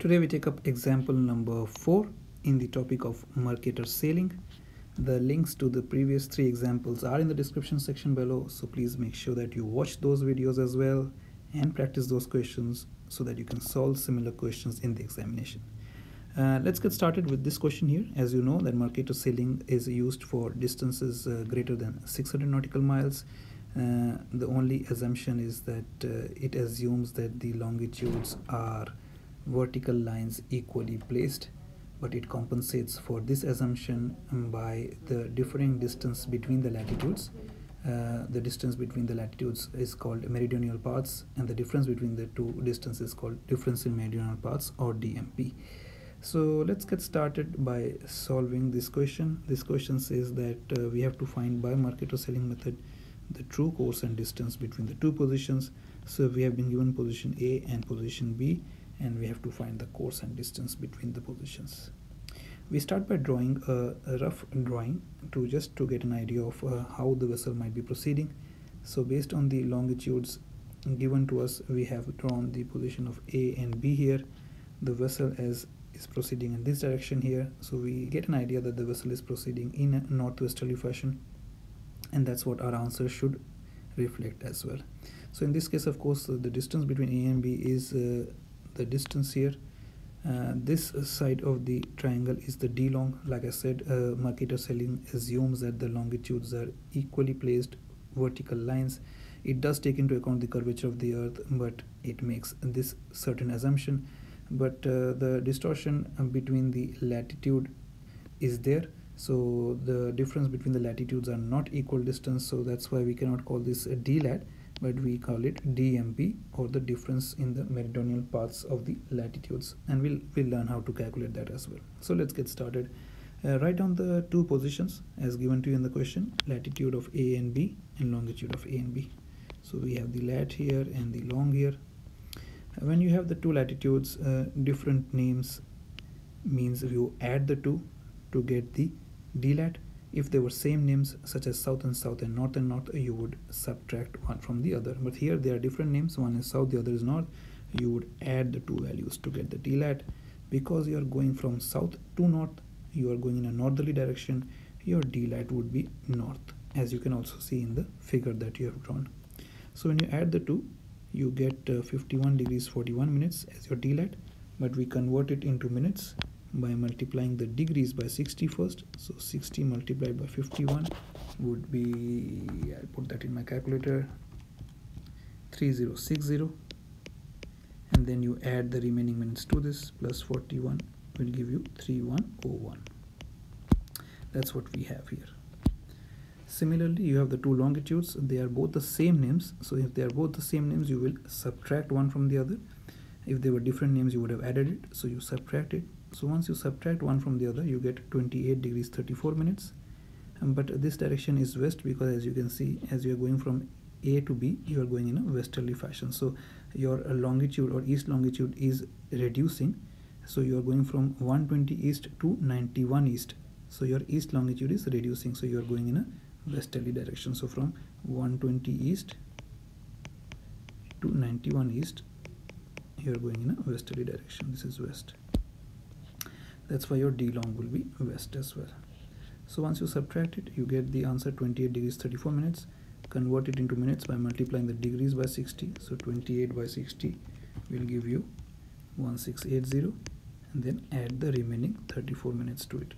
Today we take up example number 4 in the topic of Mercator Sailing. The links to the previous 3 examples are in the description section below, so please make sure that you watch those videos as well and practice those questions so that you can solve similar questions in the examination. Let's get started with this question here. As you know that Mercator Sailing is used for distances greater than 600 nautical miles. The only assumption is that it assumes that the longitudes are vertical lines equally placed, but it compensates for this assumption by the differing distance between the latitudes. The distance between the latitudes is called meridional parts, and the difference between the two distances is called difference in meridional parts, or DMP. So let's get started by solving this question. This question says that we have to find by Mercator Sailing method the true course and distance between the two positions. So we have been given position A and position B, and we have to find the course and distance between the positions. We start by drawing a rough drawing to get an idea of how the vessel might be proceeding. So based on the longitudes given to us, we have drawn the position of A and B here. The vessel is proceeding in this direction here, so we get an idea that the vessel is proceeding in a northwesterly fashion, and that's what our answer should reflect as well. So in this case, of course, the distance between A and B is the distance here. This side of the triangle is the DLong. Like I said, Mercator Sailing assumes that the longitudes are equally placed vertical lines. It does take into account the curvature of the earth, but it makes this certain assumption. But the distortion between the latitude is there, so the difference between the latitudes are not equal distance, so that's why we cannot call this a DLAT, but we call it DMP, or the difference in the meridional parts of the latitudes, and we'll learn how to calculate that as well. So let's get started. Write down the two positions as given to you in the question, latitude of A and B and longitude of A and B. So we have the lat here and the long here. When you have the two latitudes, different names means if you add the two to get the DLAT. If they were same names, such as south and south and north, you would subtract one from the other. But here they are different names, one is south, the other is north. You would add the two values to get the DLAT. Because you are going from south to north, you are going in a northerly direction, your DLAT would be north, as you can also see in the figure that you have drawn. So when you add the two, you get 51 degrees 41 minutes as your DLAT, but we convert it into minutes by multiplying the degrees by 60 first. So 60 multiplied by 51 would be, I'll put that in my calculator, 3060, and then you add the remaining minutes to this, plus 41 will give you 3101. That's what we have here. Similarly, you have the two longitudes, they are both the same names, so if they are both the same names, you will subtract one from the other. If they were different names, you would have added it, so you subtract it. So once you subtract one from the other, you get 28 degrees 34 minutes, but this direction is west, because as you can see, as you are going from A to B, you are going in a westerly fashion, so your longitude or east longitude is reducing, so you are going from 120 east to 91 east, so your east longitude is reducing, so you are going in a westerly direction. So from 120 east to 91 east, you are going in a westerly direction. This is west, that's why your DLong will be west as well. So once you subtract it, you get the answer 28 degrees 34 minutes. Convert it into minutes by multiplying the degrees by 60, so 28 by 60 will give you 1680, and then add the remaining 34 minutes to it,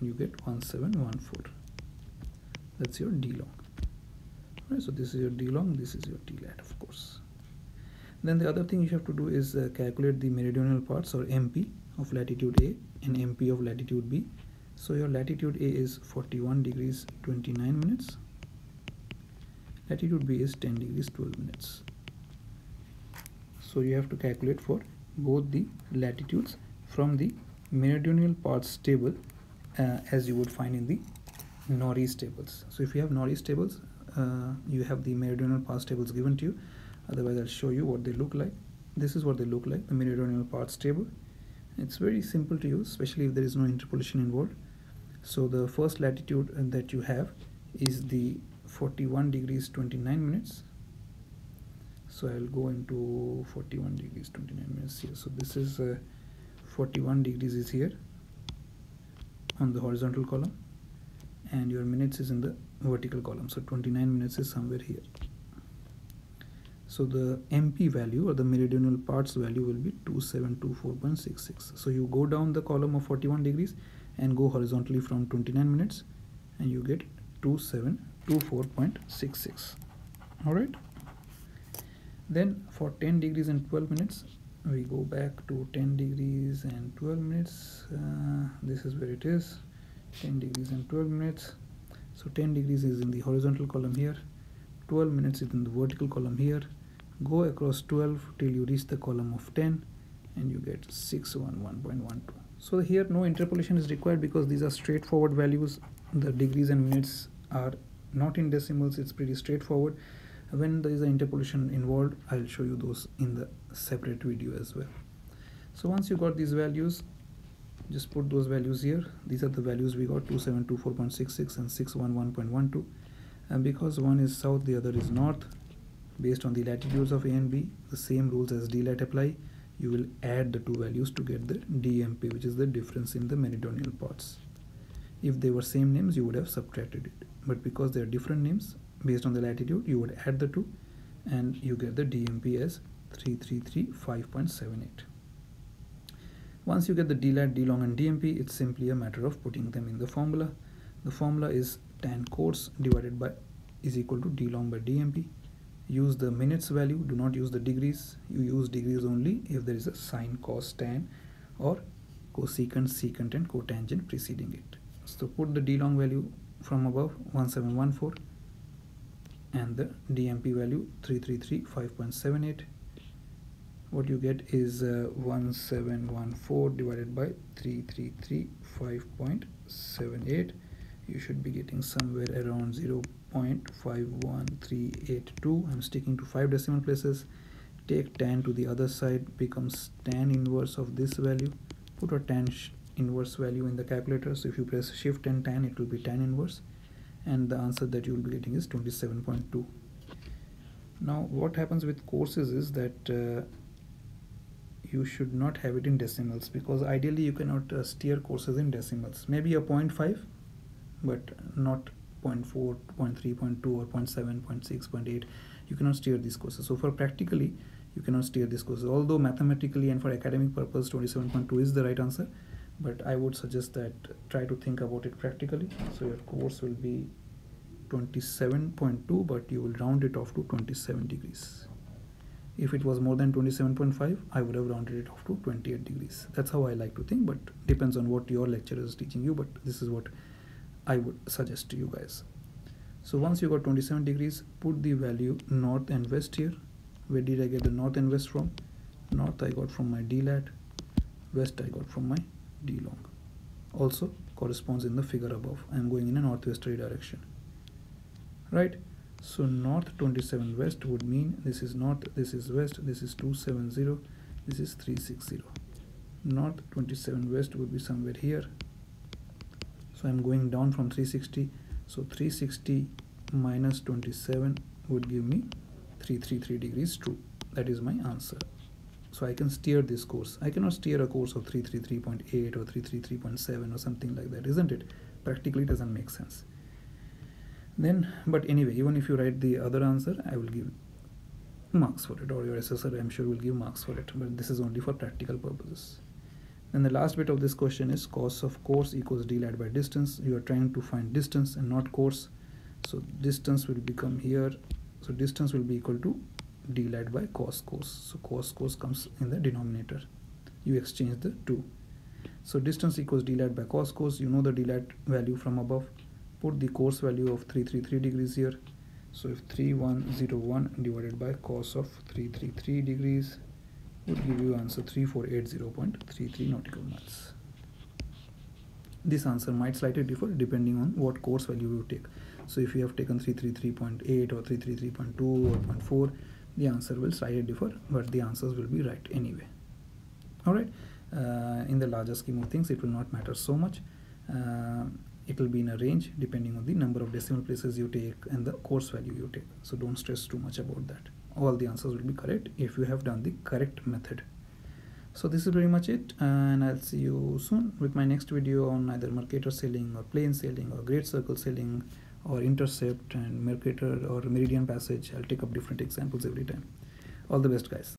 and you get 1714. That's your DLong. Alright, so this is your DLong, this is your DLAT, of course. Then the other thing you have to do is calculate the meridional parts, or MP of latitude A and MP of latitude B. So your latitude A is 41 degrees 29 minutes. Latitude B is 10 degrees 12 minutes. So you have to calculate for both the latitudes from the meridional parts table, as you would find in the Norie tables. So if you have Norie tables, you have the meridional parts tables given to you. Otherwise, I'll show you what they look like. This is what they look like, the meridional parts table. It's very simple to use, especially if there is no interpolation involved. So the first latitude that you have is the 41 degrees 29 minutes. So I will go into 41 degrees 29 minutes here. So this is 41 degrees is here on the horizontal column, and your minutes is in the vertical column. So 29 minutes is somewhere here. So the MP value or the meridional parts value will be 2724.66. So you go down the column of 41 degrees and go horizontally from 29 minutes and you get 2724.66. all right, then for 10 degrees and 12 minutes we go back to 10 degrees and 12 minutes. This is where it is, 10 degrees and 12 minutes. So 10 degrees is in the horizontal column here, 12 minutes is in the vertical column here. Go across 12 till you reach the column of 10 and you get 611.12. so here no interpolation is required because these are straightforward values. The degrees and minutes are not in decimals, it's pretty straightforward. When there is an interpolation involved, I'll show you those in the separate video as well. So once you got these values, just put those values here. These are the values we got, 2724.66 and 611.12. and because one is south, the other is north, based on the latitudes of A and B, the same rules as DLAT apply. You will add the two values to get the DMP, which is the difference in the meridional parts. If they were same names, you would have subtracted it, but because they are different names based on the latitude, you would add the two and you get the DMP as 3335.78. Once you get the DLAT, DLong and DMP, it's simply a matter of putting them in the formula. The formula is tan course divided by is equal to DLong by DMP. Use the minutes value, do not use the degrees. You use degrees only if there is a sine, cos, tan, or cosecant, secant and cotangent preceding it. So put the DLong value from above 1714 and the DMP value 3335.78. what you get is 1714 divided by 3335.78. you should be getting somewhere around 0.51382. I'm sticking to 5 decimal places. Take tan to the other side, becomes tan inverse of this value. Put a tan inverse value in the calculator, so if you press shift and tan, it will be tan inverse, and the answer that you will be getting is 27.2. now what happens with courses is that you should not have it in decimals, because ideally you cannot steer courses in decimals. Maybe a 0.5, but not 0.4, 0.3, 0.2 or 0.7, 0.6, 0.8. You cannot steer these courses. So for practically you cannot steer these courses, although mathematically and for academic purpose 27.2 is the right answer. But I would suggest that try to think about it practically. So your course will be 27.2, but you will round it off to 27 degrees. If it was more than 27.5, I would have rounded it off to 28 degrees. That's how I like to think, but depends on what your lecturer is teaching you. But this is what I would suggest to you guys. So once you got 27 degrees, put the value north and west here. Where did I get the north and west from? North I got from my DLAT, west I got from my DLong. Also corresponds in the figure above. I am going in a northwesterly direction, right? So north 27 west would mean this is north, this is west, this is 270, this is 360. North 27 west would be somewhere here. So I am going down from 360. So 360 minus 27 would give me 333 degrees true. That is my answer. So I can steer this course. I cannot steer a course of 333.8 or 333.7 or something like that, isn't it? Practically it doesn't make sense. Then, but anyway, even if you write the other answer, I will give marks for it, or your assessor I'm sure will give marks for it, but this is only for practical purposes. Then the last bit of this question is cos of course equals DLAT by distance. You are trying to find distance and not course. So distance will become here. So distance will be equal to DLAT by cos course. So cos course comes in the denominator, you exchange the two. So distance equals DLAT by cos course. You know the DLAT value from above. Put the course value of 333 degrees here. So if 3101 divided by cos of 333 degrees would give you answer 3480.33 nautical miles. This answer might slightly differ depending on what course value you take. So if you have taken 333.8 or 333.2 or 0.4, the answer will slightly differ, but the answers will be right anyway. All right, in the larger scheme of things it will not matter so much. It will be in a range depending on the number of decimal places you take and the course value you take, so don't stress too much about that. all the answers will be correct if you have done the correct method. So this is pretty much it, and I'll see you soon with my next video on either Mercator sailing or plain sailing or great circle sailing or intercept and Mercator or meridian passage. I'll take up different examples every time. All the best, guys.